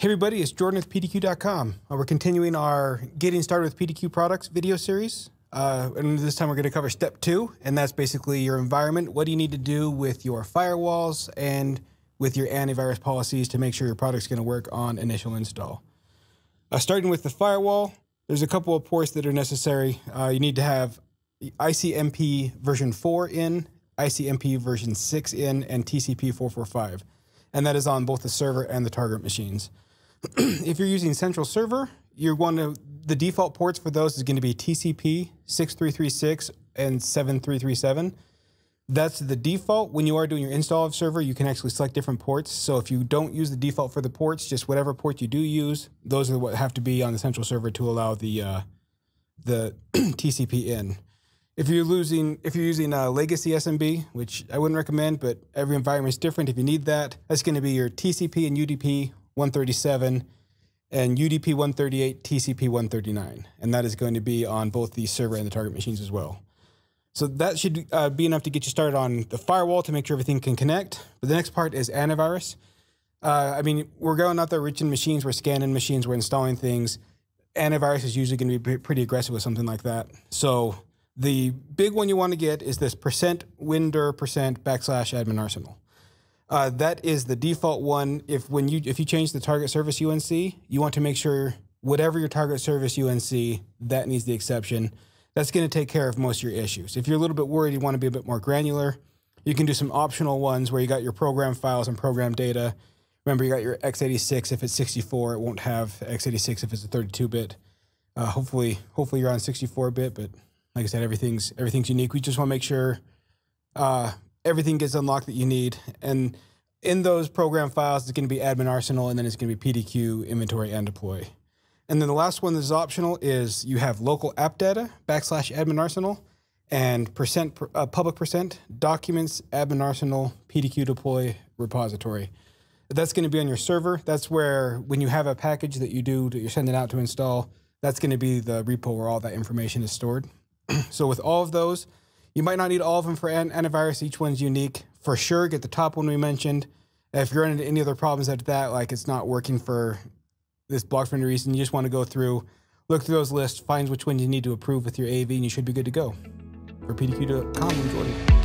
Hey everybody, it's Jordan with PDQ.com. We're continuing our Getting Started with PDQ Products video series. And this time we're going to cover step two, and that's basically your environment. What do you need to do with your firewalls and with your antivirus policies to make sure your product's going to work on initial install? Starting with the firewall, there's a couple of ports that are necessary. You need to have ICMP version 4 in, ICMP version 6 in, and TCP 445. And that is on both the server and the target machines. If you're using central server, the default ports for those is going to be TCP 6336 and 7337. That's the default. When you are doing your install of server, you can actually select different ports. So if you don't use the default for the ports, just whatever port you do use, those are what have to be on the central server to allow the TCP in. If you're using a legacy SMB, which I wouldn't recommend, but every environment is different. If you need that, that's going to be your TCP and UDP 137 and UDP 138, TCP 139. And that is going to be on both the server and the target machines as well. So that should be enough to get you started on the firewall to make sure everything can connect. But the next part is antivirus. We're going out there reaching machines, we're scanning machines, we're installing things. Antivirus is usually going to be pretty aggressive with something like that. So the big one you want to get is this %windir %\admin arsenal. That is the default one. If you change the target service UNC, you want to make sure whatever your target service UNC, that needs the exception. That's going to take care of most of your issues. If you're a little bit worried, you want to be a bit more granular, you can do some optional ones where you got your program files and program data. Remember, you got your x86. If it's 64, it won't have x86 if it's a 32-bit. Hopefully you're on 64-bit, but like I said, everything's unique. We just want to make sure everything gets unlocked that you need. And in those program files, it's going to be Admin Arsenal, and then it's going to be PDQ, Inventory, and Deploy. And then the last one that's optional is you have local app data, \admin arsenal, and %public%, documents, Admin Arsenal, PDQ Deploy, repository. That's going to be on your server. That's where when you have a package that you're sending out to install, that's going to be the repo where all that information is stored. So with all of those, you might not need all of them for antivirus. Each one's unique. For sure, get the top one we mentioned. If you're running into any other problems after that, like it's not working for this block for any reason, you just want to go through, look through those lists, find which one you need to approve with your AV, and you should be good to go. For PDQ.com, I'm Jordan.